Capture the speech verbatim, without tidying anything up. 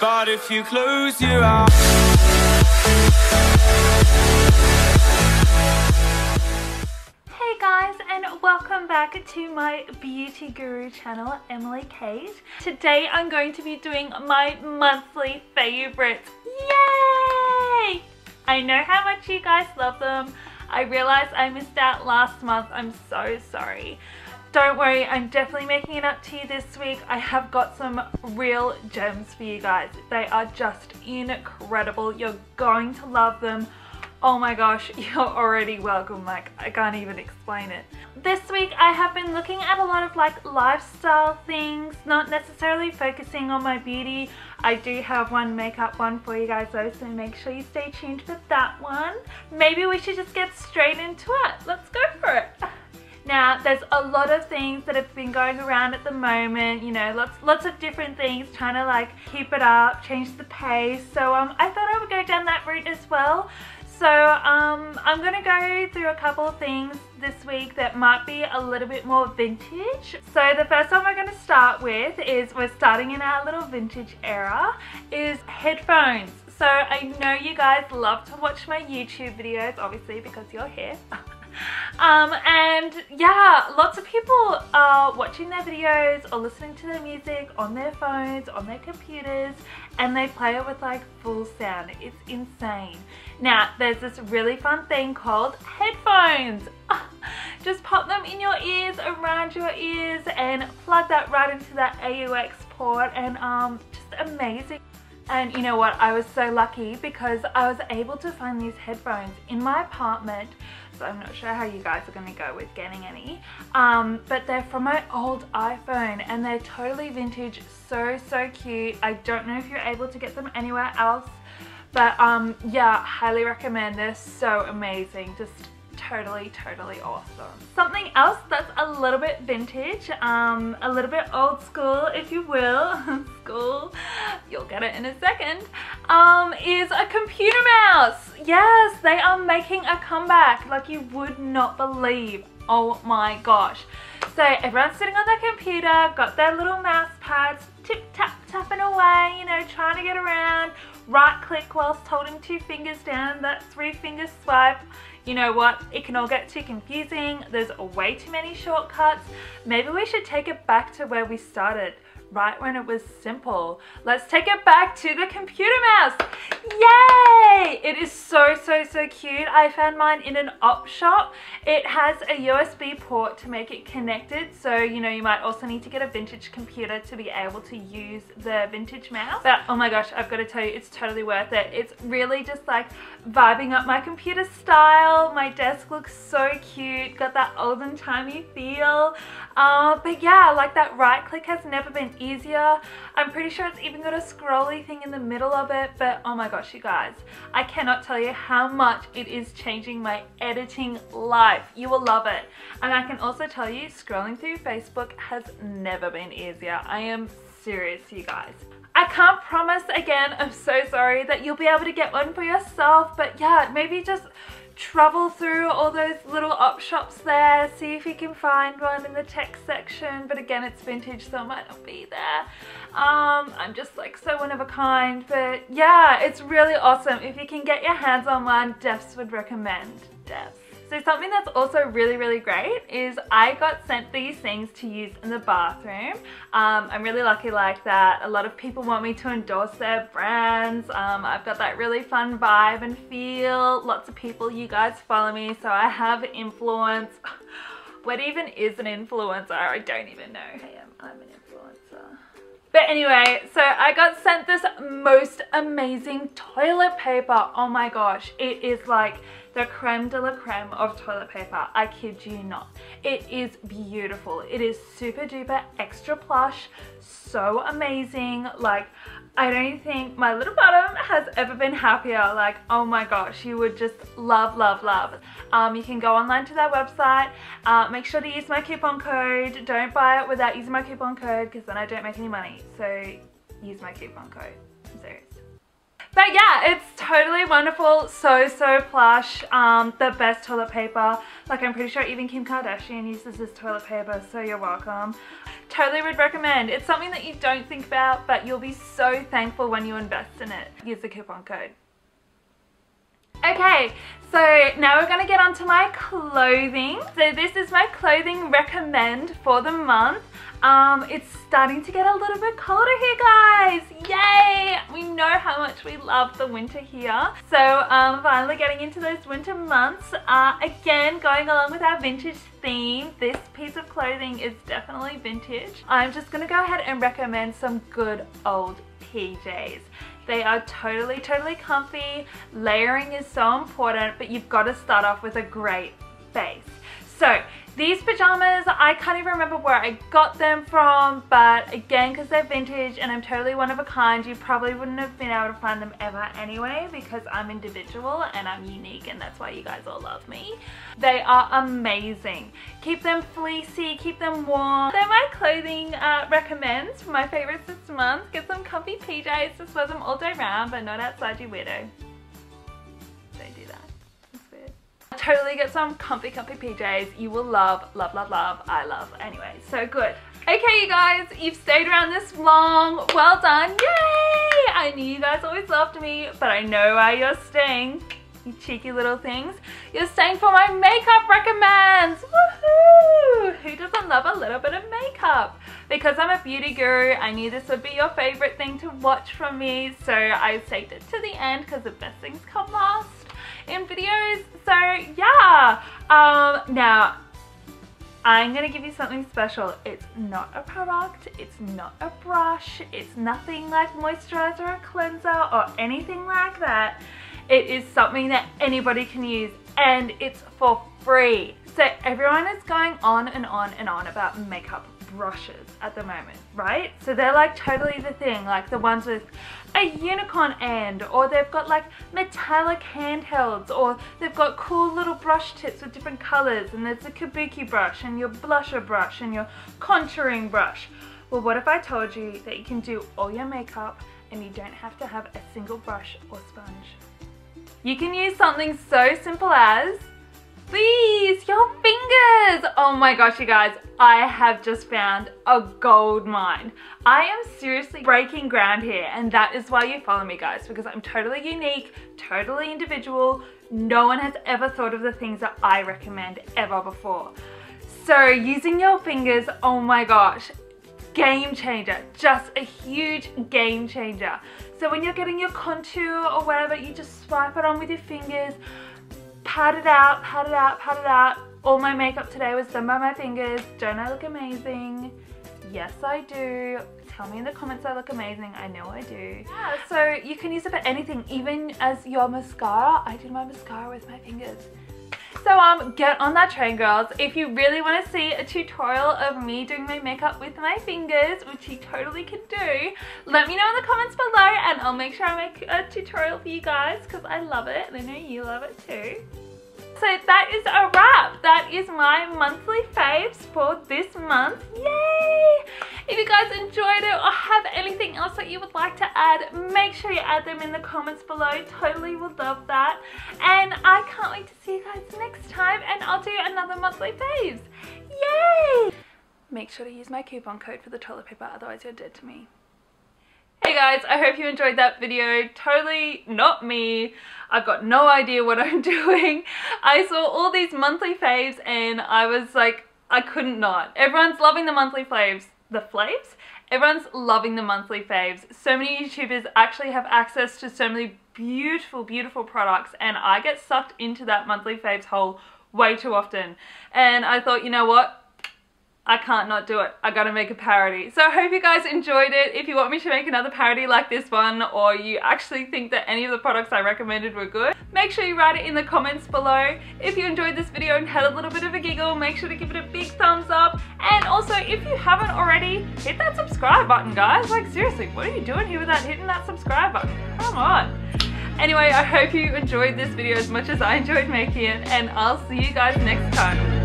But if you close your eyes. Hey guys, and welcome back to my beauty guru channel, EmillyKaate. Today I'm going to be doing my monthly favorites. Yay! I know how much you guys love them. I realized I missed out last month. I'm so sorry. Don't worry, I'm definitely making it up to you this week. I have got some real gems for you guys. They are just incredible. You're going to love them. Oh my gosh, you're already welcome. Like, I can't even explain it. This week I have been looking at a lot of like lifestyle things, not necessarily focusing on my beauty. I do have one makeup one for you guys though, so make sure you stay tuned for that one. Maybe we should just get straight into it. Let's go for it. Now, there's a lot of things that have been going around at the moment, you know, lots lots of different things, trying to like keep it up, change the pace. So um, I thought I would go down that route as well. So um, I'm going to go through a couple of things this week that might be a little bit more vintage. So the first one we're going to start with is, we're starting in our little vintage era, is headphones. So I know you guys love to watch my YouTube videos, obviously, because you're here. Um, and yeah, lots of people are watching their videos or listening to their music on their phones, on their computers, and they play it with like full sound. It's insane. Now, there's this really fun thing called headphones. Just pop them in your ears, around your ears, and plug that right into that A U X port, and um, just amazing. And you know what, I was so lucky because I was able to find these headphones in my apartment. So I'm not sure how you guys are going to go with getting any, um, but they're from my old iPhone and they're totally vintage, so so cute. I don't know if you're able to get them anywhere else, but um, yeah, highly recommend. They're so amazing, just totally totally awesome. Something else that's a little bit vintage, um, a little bit old school if you will, school, you'll get it in a second, um, is a computer mouse. Yes, they are making a comeback like you would not believe. Oh my gosh. So everyone's sitting on their computer, got their little mouse pads, tip tap tapping away, you know, trying to get around, right click whilst holding two fingers down, that three finger swipe. You know what, it can all get too confusing, there's way too many shortcuts. Maybe we should take it back to where we started, right when it was simple. Let's take it back to the computer mouse. Yay! It is so, so, so cute. I found mine in an op shop. It has a U S B port to make it connected. So, you know, you might also need to get a vintage computer to be able to use the vintage mouse. But oh my gosh, I've got to tell you, it's totally worth it. It's really just like vibing up my computer style. My desk looks so cute. Got that olden timey feel. Uh, but yeah, like that right click has never been easier. I'm pretty sure it's even got a scrolly thing in the middle of it, but oh my gosh you guys, I cannot tell you how much it is changing my editing life. You will love it. And I can also tell you, scrolling through Facebook has never been easier. I am serious you guys. I can't promise again, I'm so sorry, that you'll be able to get one for yourself, but yeah, maybe just travel through all those little op shops there, see if you can find one in the tech section, but again it's vintage so it might not be there. um I'm just like so one of a kind, but yeah, it's really awesome. If you can get your hands on one, Devs would recommend. Devs. So something that's also really really great is I got sent these things to use in the bathroom. Um, I'm really lucky like that. A lot of people want me to endorse their brands. Um, I've got that really fun vibe and feel. Lots of people, you guys follow me, so I have influence. What even is an influencer? I don't even know. I am, I'm an influencer. But anyway, so I got sent this most amazing toilet paper. Oh my gosh, it is like the creme de la creme of toilet paper. I kid you not. It is beautiful. It is super duper extra plush, so amazing. Like, I don't think my little bottom has ever been happier. Like, oh my gosh, you would just love, love, love. Um, you can go online to their website. Uh, make sure to use my coupon code. Don't buy it without using my coupon code because then I don't make any money. So use my coupon code. I'm serious. But yeah, it's totally wonderful, so so plush, um, the best toilet paper. Like, I'm pretty sure even Kim Kardashian uses this toilet paper, so you're welcome. Totally would recommend. It's something that you don't think about, but you'll be so thankful when you invest in it. Use the coupon code. Okay, so now we're gonna get onto my clothing. So this is my clothing recommend for the month. Um, it's starting to get a little bit colder here, guys. Yay! We know how much we love the winter here. So um, finally getting into those winter months. Uh, again, going along with our vintage theme, this piece of clothing is definitely vintage. I'm just gonna go ahead and recommend some good old P Js. They are totally, totally comfy. Layering is so important, but you've got to start off with a great base. So these pajamas, I can't even remember where I got them from, but again, because they're vintage and I'm totally one of a kind, you probably wouldn't have been able to find them ever anyway, because I'm individual and I'm unique, and that's why you guys all love me. They are amazing. Keep them fleecy, keep them warm. They're my clothing uh, recommends for my favorites this month. Get some comfy P Js, just wear them all day round, but not outside, you weirdo. Don't do that. Totally get some comfy comfy P Js. You will love, love, love, love. I love. Anyway, so good. Okay, you guys, you've stayed around this long. Well done. Yay! I knew you guys always loved me, but I know why you're staying, you cheeky little things. You're staying for my makeup recommends. Woohoo! Who doesn't love a little bit of makeup? Because I'm a beauty guru, I knew this would be your favorite thing to watch from me, so I saved it to the end because the best things come last in videos. So yeah, um, now I'm gonna give you something special. It's not a product, it's not a brush, it's nothing like moisturizer or cleanser or anything like that. It is something that anybody can use, and it's for free. So everyone is going on and on and on about makeup brushes at the moment, right? So they're like totally the thing, like the ones with a unicorn end, or they've got like metallic handhelds, or they've got cool little brush tips with different colors, and there's the kabuki brush and your blusher brush and your contouring brush. Well, what if I told you that you can do all your makeup and you don't have to have a single brush or sponge? You can use something so simple as these, your fingers. Oh my gosh, you guys, I have just found a gold mine. I am seriously breaking ground here, and that is why you follow me, guys, because I'm totally unique, totally individual. No one has ever thought of the things that I recommend ever before. So using your fingers, oh my gosh, game changer, just a huge game changer. So when you're getting your contour or whatever, you just swipe it on with your fingers. Pat it out, pat it out, pat it out. All my makeup today was done by my fingers. Don't I look amazing? Yes, I do. Tell me in the comments I look amazing. I know I do. Yeah, so you can use it for anything, even as your mascara. I did my mascara with my fingers. So um, get on that train, girls. If you really want to see a tutorial of me doing my makeup with my fingers, which you totally can do, let me know in the comments below and I'll make sure I make a tutorial for you guys, because I love it and I know you love it too. So that is a wrap. That is my monthly faves for this month. Yay! If you guys enjoyed it or have anything else that you would like to add, make sure you add them in the comments below. Totally would love that. And I can't wait to see you guys next time, and I'll do another monthly faves. Yay! Make sure to use my coupon code for the toilet paper, otherwise you're dead to me. Hey guys, I hope you enjoyed that video. Totally not me. I've got no idea what I'm doing. I saw all these monthly faves and I was like, I couldn't not. Everyone's loving the monthly faves. The flaves? Everyone's loving the monthly faves. So many YouTubers actually have access to so many beautiful, beautiful products, and I get sucked into that monthly faves hole way too often. And I thought, you know what? I can't not do it. I gotta make a parody. So I hope you guys enjoyed it. If you want me to make another parody like this one, or you actually think that any of the products I recommended were good, make sure you write it in the comments below. If you enjoyed this video and had a little bit of a giggle, make sure to give it a big thumbs up. And also, if you haven't already, hit that subscribe button, guys. Like, seriously, what are you doing here without hitting that subscribe button? Come on. Anyway, I hope you enjoyed this video as much as I enjoyed making it, and I'll see you guys next time.